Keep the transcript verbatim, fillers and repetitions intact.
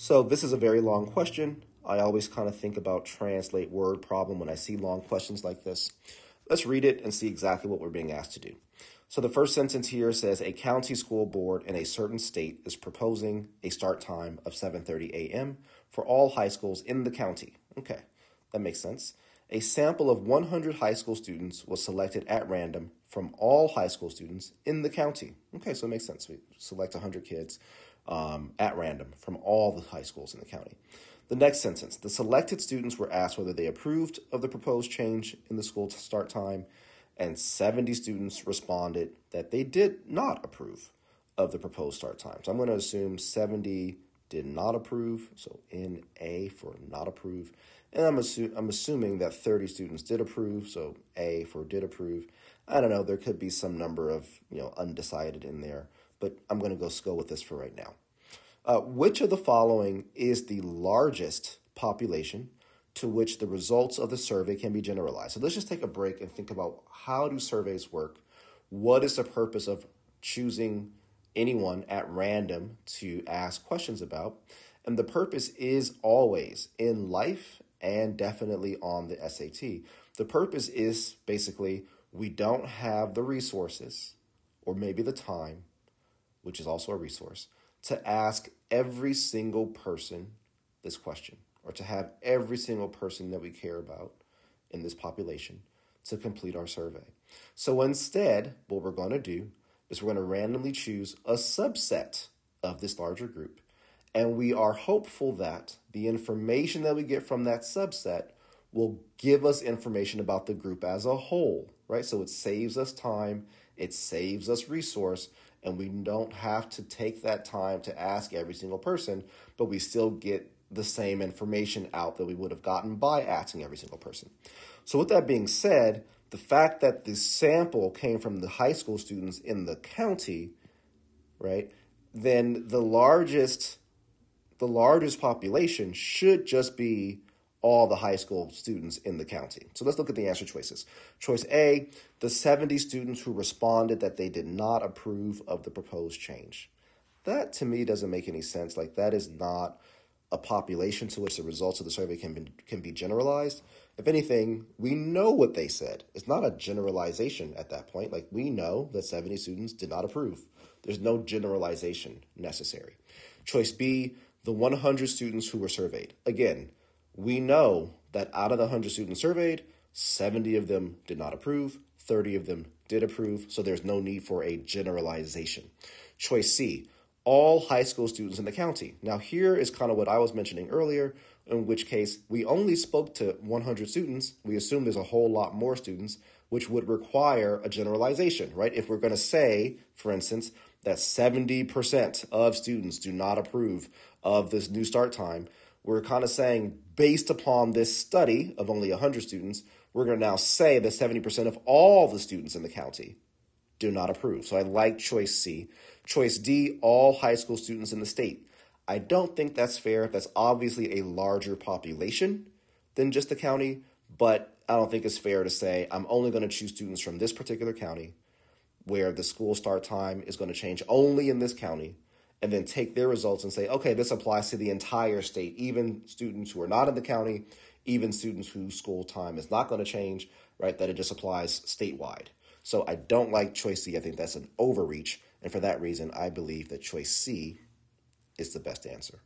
So this is a very long question. I always kind of think about translate word problem when I see long questions like this. Let's read it and see exactly what we're being asked to do. So the first sentence here says a county school board in a certain state is proposing a start time of seven thirty a m for all high schools in the county. Okay, that makes sense. A sample of one hundred high school students was selected at random from all high school students in the county. Okay, so it makes sense. We select one hundred kids um, at random from all the high schools in the county. The next sentence, the selected students were asked whether they approved of the proposed change in the school start time, and seventy students responded that they did not approve of the proposed start time. So I'm going to assume seventy did not approve, so N A for not approve. And I'm, assu I'm assuming that thirty students did approve, so A for did approve. I don't know, there could be some number of, you know, undecided in there, but I'm going to go go with this for right now. Uh, which of the following is the largest population to which the results of the survey can be generalized? So let's just take a break and think about how do surveys work? What is the purpose of choosing anyone at random to ask questions about? And the purpose is always in life and definitely on the S A T. The purpose is basically we don't have the resources or maybe the time, which is also a resource, to ask every single person this question, or to have every single person that we care about in this population to complete our survey. So instead, what we're going to do is we're going to randomly choose a subset of this larger group, and we are hopeful that the information that we get from that subset will give us information about the group as a whole, right? So it saves us time, it saves us resource, and we don't have to take that time to ask every single person, but we still get the same information out that we would have gotten by asking every single person. So with that being said, the fact that the sample came from the high school students in the county, right, then the largest, the largest population should just be all the high school students in the county. So let's look at the answer choices. Choice A, the seventy students who responded that they did not approve of the proposed change. That to me doesn't make any sense. Like, that is not a population to which the results of the survey can be, can be generalized. If anything, we know what they said. It's not a generalization at that point. Like, we know that seventy students did not approve. There's no generalization necessary. Choice B, the one hundred students who were surveyed. Again, we know that out of the one hundred students surveyed, seventy of them did not approve, thirty of them did approve, so there's no need for a generalization. Choice C, all high school students in the county. Now, here is kind of what I was mentioning earlier, in which case we only spoke to one hundred students. We assume there's a whole lot more students, which would require a generalization, right? If we're going to say, for instance, that seventy percent of students do not approve of this new start time, we're kind of saying, based upon this study of only one hundred students, we're going to now say that seventy percent of all the students in the county do not approve. So I like choice C. Choice D, all high school students in the state. I don't think that's fair. That's obviously a larger population than just the county, but I don't think it's fair to say I'm only going to choose students from this particular county where the school start time is going to change only in this county, and then take their results and say, okay, this applies to the entire state, even students who are not in the county, even students whose school time is not going to change, right, that it just applies statewide. So I don't like choice C. I think that's an overreach. And for that reason, I believe that choice C is the best answer.